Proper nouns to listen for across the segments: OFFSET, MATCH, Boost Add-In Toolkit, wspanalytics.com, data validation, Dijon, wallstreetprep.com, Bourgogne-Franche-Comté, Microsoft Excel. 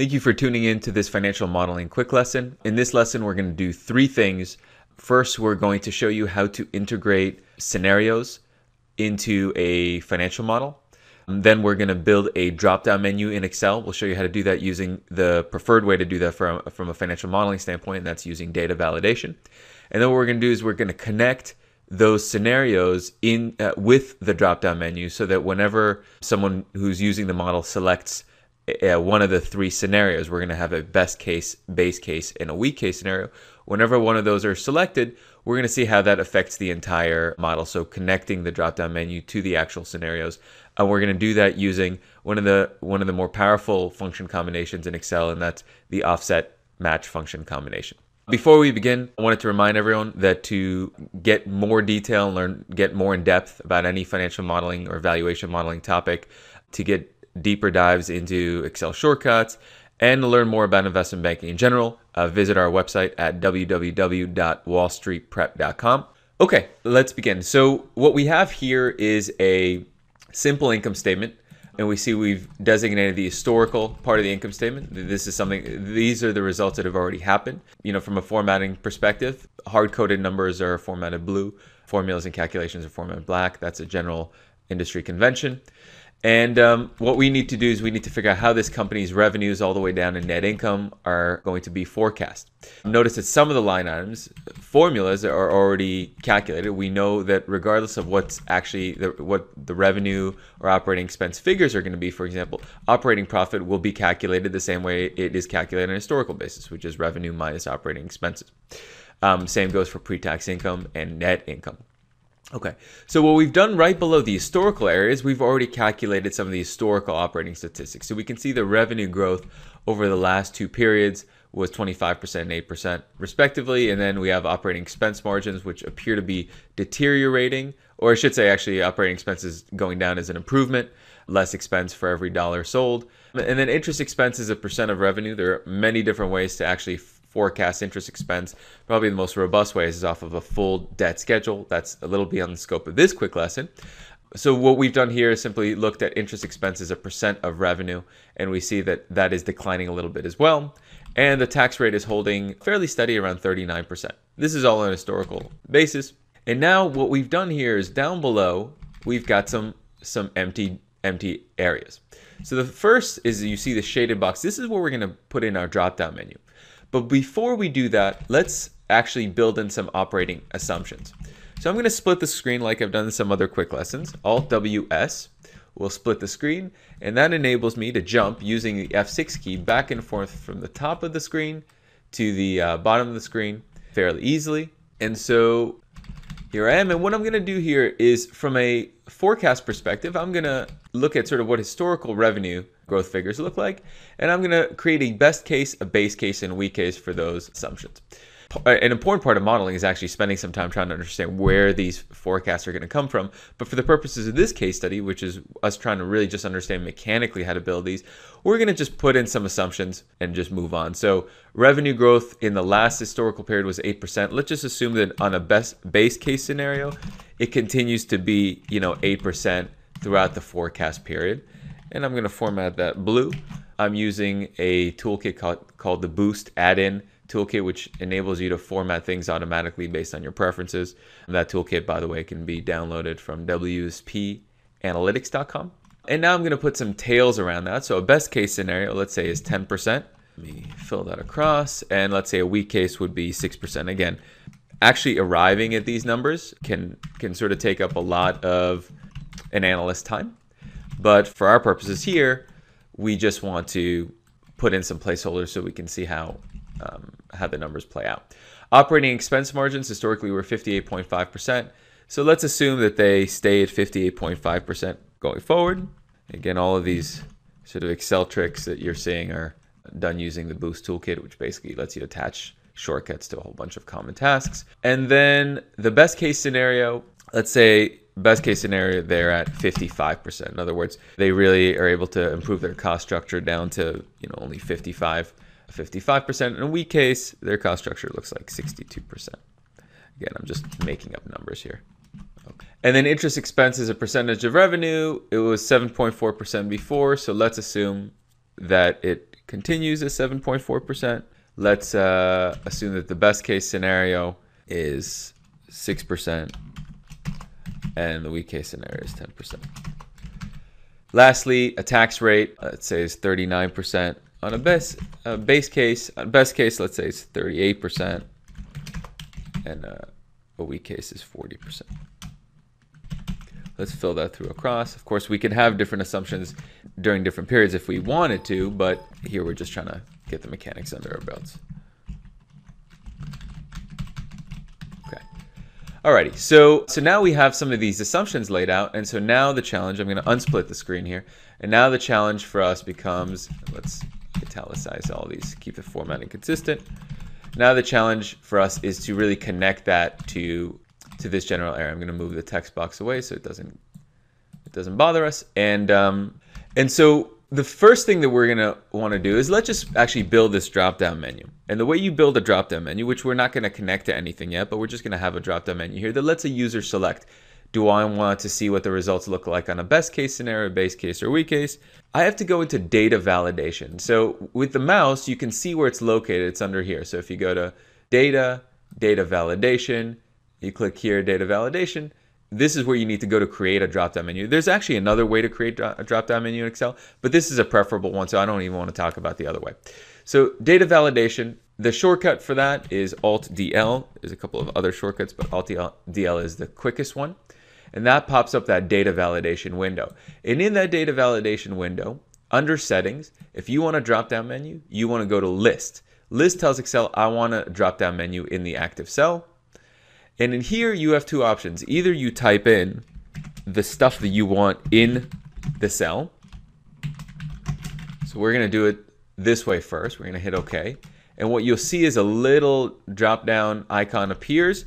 Thank you for tuning in to this financial modeling quick lesson. In this lesson, we're going to do three things. First, we're going to show you how to integrate scenarios into a financial model. And then we're going to build a drop-down menu in Excel. We'll show you how to do that using the preferred way to do that from a financial modeling standpoint, and that's using data validation. And then what we're going to do is we're going to connect those scenarios in with the drop-down menu so that whenever someone who's using the model selects one of the three scenarios, we're going to have a best case, base case, and a weak case scenario. Whenever one of those are selected, we're going to see how that affects the entire model. So connecting the drop-down menu to the actual scenarios, and we're going to do that using one of the more powerful function combinations in Excel, and that's the offset match function combination. Before we begin, I wanted to remind everyone that to get more detail and get more in depth about any financial modeling or valuation modeling topic, to get deeper dives into Excel shortcuts, and to learn more about investment banking in general, visit our website at www.wallstreetprep.com. Okay, let's begin. So what we have here is a simple income statement, and we see we've designated the historical part of the income statement. This is something, these are the results that have already happened. You know, from a formatting perspective, hard-coded numbers are formatted blue, formulas and calculations are formatted black. That's a general industry convention. And what we need to do is we need to figure out how this company's revenues all the way down to net income are going to be forecast. Notice that some of the line items, formulas are already calculated. We know that regardless of what's actually what the revenue or operating expense figures are going to be, for example, operating profit will be calculated the same way it is calculated on a historical basis, which is revenue minus operating expenses. Same goes for pre-tax income and net income. Okay, so what we've done right below the historical areas, we've already calculated some of the historical operating statistics. So we can see the revenue growth over the last two periods was 25% and 8% respectively. And then we have operating expense margins, which appear to be deteriorating, or I should say actually operating expenses going down as an improvement, less expense for every dollar sold. And then interest expense is a percent of revenue. There are many different ways to actually forecast interest expense. Probably the most robust way is off of a full debt schedule. That's a little beyond the scope of this quick lesson. So what we've done here is simply looked at interest expense as a percent of revenue, and we see that that is declining a little bit as well. And the tax rate is holding fairly steady around 39%. This is all on a historical basis. And now what we've done here is down below, we've got some empty areas. So the first is you see the shaded box. This is where we're going to put in our drop-down menu. But before we do that, let's actually build in some operating assumptions. So I'm going to split the screen like I've done in some other quick lessons. Alt-WS will split the screen, and that enables me to jump using the F6 key back and forth from the top of the screen to the bottom of the screen fairly easily. And so here I am, and what I'm going to do here is from a forecast perspective, I'm going to look at sort of what historical revenue growth figures look like, and I'm going to create a best case, a base case, and a weak case for those assumptions. An important part of modeling is actually spending some time trying to understand where these forecasts are going to come from. But for the purposes of this case study, which is us trying to really just understand mechanically how to build these, we're going to just put in some assumptions and just move on. So revenue growth in the last historical period was 8%. Let's just assume that on a base case scenario, it continues to be, you know, 8% throughout the forecast period. And I'm going to format that blue. I'm using a toolkit called the Boost Add-In Toolkit, which enables you to format things automatically based on your preferences. And that toolkit, by the way, can be downloaded from wspanalytics.com. And now I'm going to put some tails around that. So a best case scenario, let's say, is 10%. Let me fill that across. And let's say a weak case would be 6%. Again, actually arriving at these numbers can sort of take up a lot of an analyst's time. But for our purposes here, we just want to put in some placeholders so we can see how the numbers play out. Operating expense margins historically were 58.5%. So let's assume that they stay at 58.5% going forward. Again, all of these sort of Excel tricks that you're seeing are done using the Boost Toolkit, which basically lets you attach shortcuts to a whole bunch of common tasks. And then the best case scenario, let's say best case scenario, they're at 55%. In other words, they really are able to improve their cost structure down to, you know, only 55%. In a weak case, their cost structure looks like 62%. Again, I'm just making up numbers here. Okay. And then interest expense as a percentage of revenue, it was 7.4% before. So let's assume that it continues at 7.4%. Let's assume that the best case scenario is 6% and the weak case scenario is 10%. Lastly, a tax rate, let's say is 39%. On a best case, let's say it's 38%, and a weak case is 40%. Let's fill that through across. Of course, we can have different assumptions during different periods if we wanted to, but here we're just trying to get the mechanics under our belts. Okay. Alrighty, so now we have some of these assumptions laid out, and so now the challenge, I'm going to unsplit the screen here, and now the challenge for us becomes, let's italicize all these, keep the formatting consistent. Now the challenge for us is to really connect that to this general area. I'm going to move the text box away so it doesn't bother us. And so the first thing that we're going to want to do is let's just actually build this drop-down menu. And the way you build a drop-down menu, which we're not going to connect to anything yet, but we're just going to have a drop-down menu here that lets a user select. Do I want to see what the results look like on a best case scenario, base case, or weak case? I have to go into data validation. So with the mouse, you can see where it's located. It's under here. So if you go to data, data validation, you click here, data validation. This is where you need to go to create a drop-down menu. There's actually another way to create a drop-down menu in Excel, but this is a preferable one, so I don't even want to talk about the other way. So data validation, the shortcut for that is Alt-DL. There's a couple of other shortcuts, but Alt-DL is the quickest one. And that pops up that data validation window. And in that data validation window, under settings, if you want a drop-down menu, you want to go to list. List tells Excel, I want a drop-down menu in the active cell. And in here, you have two options. Either you type in the stuff that you want in the cell. So we're going to do it this way first. We're going to hit OK. And what you'll see is a little drop-down icon appears.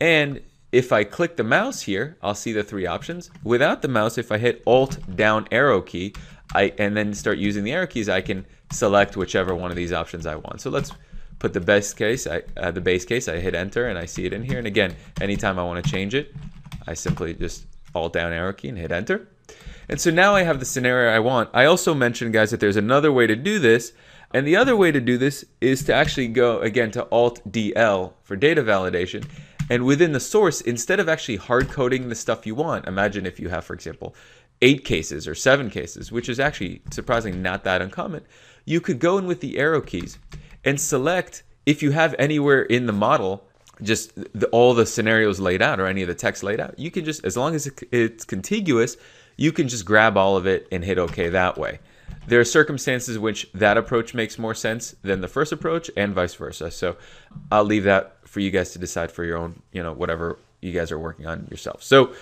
And if I click the mouse here, I'll see the three options. Without the mouse, if I hit Alt down arrow key, and then start using the arrow keys, I can select whichever one of these options I want. So let's put the best case, the base case, I hit enter and I see it in here. And again, anytime I want to change it, I simply just Alt down arrow key and hit enter. And so now I have the scenario I want. I also mentioned, guys, that there's another way to do this. And the other way to do this is to actually go again to Alt DL for data validation. And within the source, instead of actually hard coding the stuff you want, imagine if you have, for example, 8 cases or 7 cases, which is actually surprisingly not that uncommon, you could go in with the arrow keys and select, if you have anywhere in the model, just all the scenarios laid out or any of the text laid out, you can just, as long as it's contiguous, you can just grab all of it and hit OK that way. There are circumstances in which that approach makes more sense than the first approach and vice versa. So I'll leave that for you guys to decide for your own, whatever you guys are working on yourself. So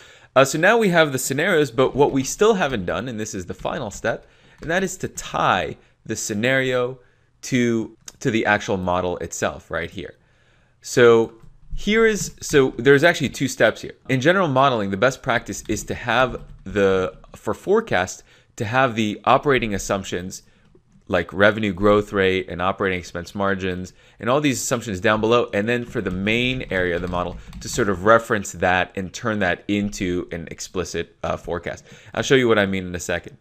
now we have the scenarios, but what we still haven't done, and this is the final step, and that is to tie the scenario to the actual model itself right here. So there's actually two steps here. In general modeling, the best practice is to have for forecast, to have the operating assumptions like revenue growth rate and operating expense margins and all these assumptions down below. And then for the main area of the model to sort of reference that and turn that into an explicit forecast. I'll show you what I mean in a second.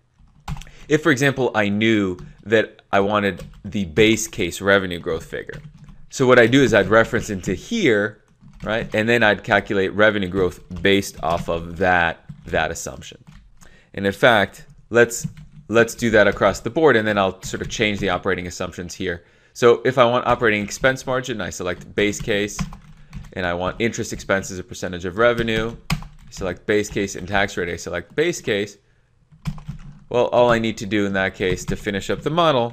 If, for example, I knew that I wanted the base case revenue growth figure. So what I do is I'd reference into here, right? And then I'd calculate revenue growth based off of that assumption. And in fact, let's do that across the board, and then I'll sort of change the operating assumptions here. So if I want operating expense margin, I select base case, and I want interest expense as a percentage of revenue, I select base case, and tax rate, I select base case. Well, all I need to do in that case to finish up the model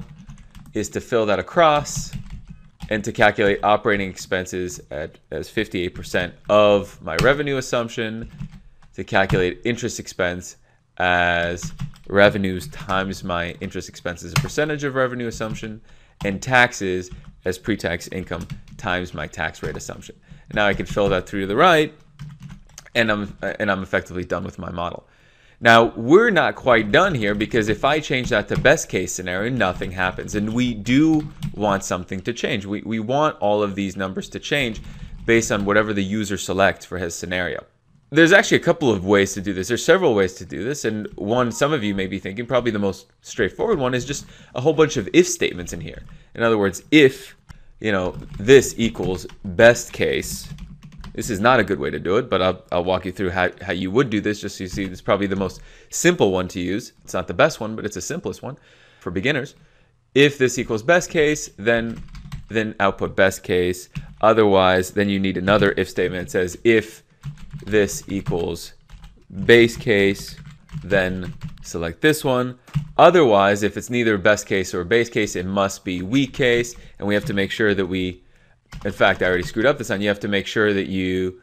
is to fill that across and to calculate operating expenses as 58% of my revenue assumption, to calculate interest expense as revenues times my interest expense as a percentage of revenue assumption, and taxes as pre-tax income times my tax rate assumption. Now I can fill that through to the right, and I'm effectively done with my model. Now we're not quite done here, because if I change that to best case scenario, nothing happens, and we do want something to change. We want all of these numbers to change based on whatever the user selects for his scenario. There's actually a couple of ways to do this. There's several ways to do this, and one some of you may be thinking, probably the most straightforward one, is just a whole bunch of if statements in here. In other words, if, you know, this equals best case. This is not a good way to do it, but I'll walk you through how you would do this, just so you see. This is probably the most simple one to use. It's not the best one, but it's the simplest one for beginners. If this equals best case, then output best case. Otherwise, then you need another if statement that says if this equals base case, then select this one. Otherwise, if it's neither best case or base case, it must be weak case, and we have to make sure that we, in fact, I already screwed up this one. You have to make sure that you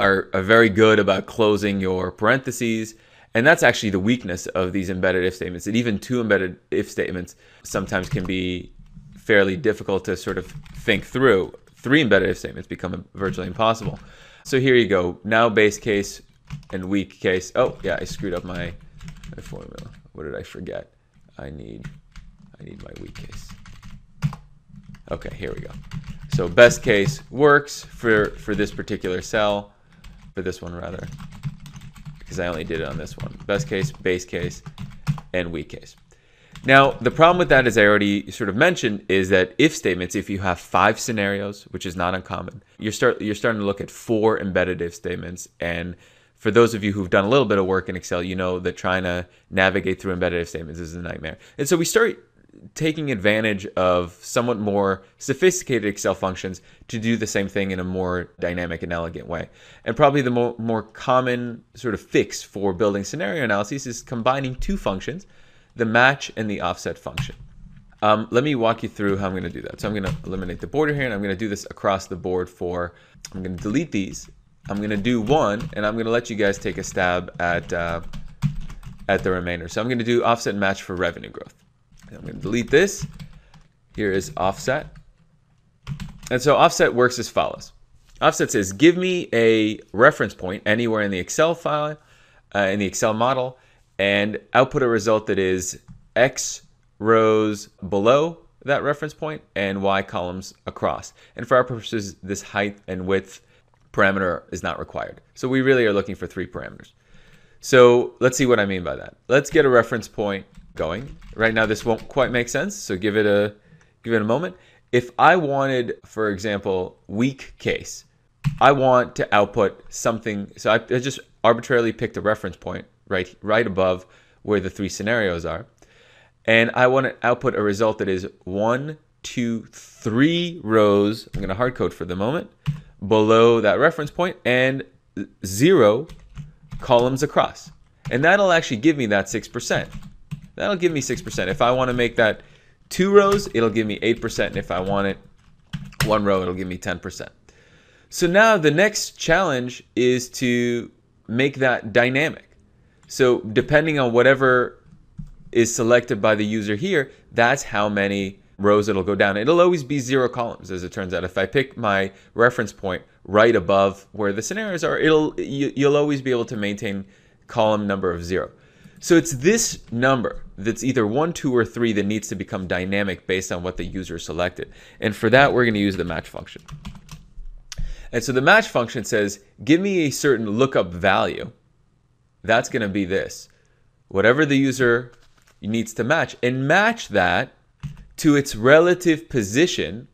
are very good about closing your parentheses, and that's actually the weakness of these embedded if statements. And even two embedded if statements sometimes can be fairly difficult to sort of think through. Three embedded if statements become virtually impossible. So here you go, now base case and weak case. Oh yeah, I screwed up my formula. What did I forget? I need my weak case. Okay, here we go. So best case works for this particular cell, for this one rather, because I only did it on this one. Best case, base case, and weak case. Now, the problem with that, as I already sort of mentioned, is that if statements, if you have 5 scenarios, which is not uncommon, you're starting to look at 4 embedded if statements. And for those of you who've done a little bit of work in Excel, you know that trying to navigate through embedded if statements is a nightmare. And so we start taking advantage of somewhat more sophisticated Excel functions to do the same thing in a more dynamic and elegant way. And probably the more common sort of fix for building scenario analyses is combining 2 functions, the match and the offset function. Let me walk you through how I'm going to do that. So I'm going to eliminate the border here, and I'm going to do this across the board for, I'm going to delete these. I'm going to do one, and I'm going to let you guys take a stab at the remainder. So I'm going to do offset and match for revenue growth. And I'm going to delete this. Here is offset. And so offset works as follows. Offset says, give me a reference point anywhere in the Excel file, in the Excel model, and output a result that is X rows below that reference point and Y columns across. And for our purposes, this height and width parameter is not required. So we really are looking for 3 parameters. So let's see what I mean by that. Let's get a reference point going. Right now, this won't quite make sense, so give it a moment. If I wanted, for example, weak case, I want to output something. So I just arbitrarily picked a reference point right above where the 3 scenarios are. And I want to output a result that is 1, 2, 3 rows, I'm going to hard code for the moment, below that reference point and 0 columns across. And that'll actually give me that 6%. That'll give me 6%. If I want to make that 2 rows, it'll give me 8%. And if I want it 1 row, it'll give me 10%. So now the next challenge is to make that dynamic. So depending on whatever is selected by the user here, that's how many rows it'll go down. It'll always be 0 columns, as it turns out. If I pick my reference point right above where the scenarios are, you'll always be able to maintain column number of 0. So it's this number that's either 1, 2, or 3 that needs to become dynamic based on what the user selected. And for that, we're going to use the match function. And so the match function says, give me a certain lookup value. That's going to be this, whatever the user needs to match, and match that to its relative position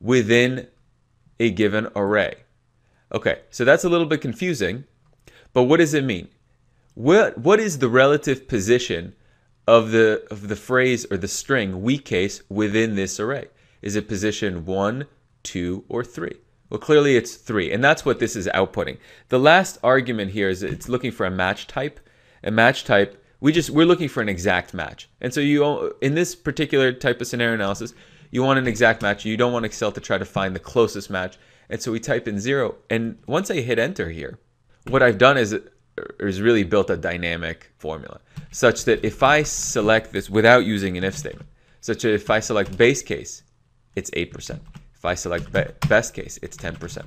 within a given array. Okay, so that's a little bit confusing, but what does it mean? What is the relative position of the phrase or the string weak case within this array? Is it position 1, 2, or 3? Well, clearly it's 3, and that's what this is outputting. The last argument here is it's looking for a match type. A match type, we're looking for an exact match. And so in this particular type of scenario analysis, you want an exact match. You don't want Excel to try to find the closest match. And so we type in 0. And once I hit enter here, what I've done is really built a dynamic formula such that if I select this without using an if statement, such that if I select base case, it's 8%. If I select best case, it's 10%.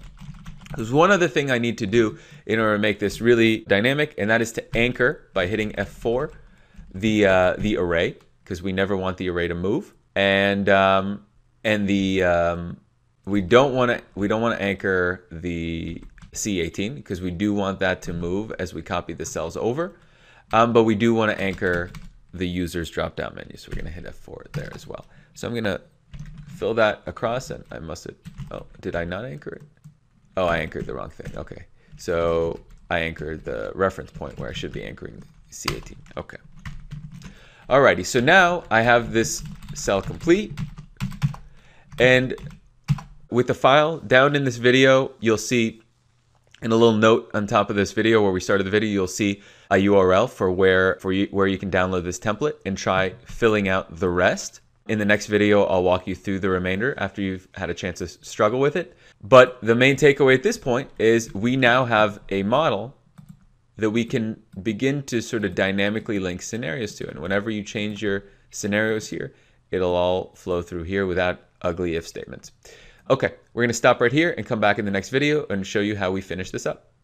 There's one other thing I need to do in order to make this really dynamic, and that is to anchor by hitting F4 the array, because we never want the array to move, and we don't want to anchor the C18 because we do want that to move as we copy the cells over. But we do want to anchor the user's drop-down menu. So we're going to hit F4 there as well. So I'm going to fill that across, and I must have, oh, did I not anchor it? Oh, I anchored the wrong thing. Okay. So I anchored the reference point where I should be anchoring C18. Okay. Alrighty. So now I have this cell complete. And with the file down in this video, you'll see in a little note on top of this video where we started the video, you'll see a URL for where you can download this template and try filling out the rest. In the next video, I'll walk you through the remainder after you've had a chance to struggle with it. But the main takeaway at this point is we now have a model that we can begin to sort of dynamically link scenarios to. And whenever you change your scenarios here, it'll all flow through here without ugly if statements. Okay, we're going to stop right here and come back in the next video and show you how we finish this up.